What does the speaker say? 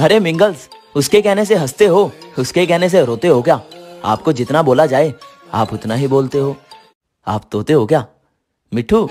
अरे मिंगल्स, उसके कहने से हंसते हो, उसके कहने से रोते हो क्या? आपको जितना बोला जाए आप उतना ही बोलते हो। आप तोते हो क्या मिठू?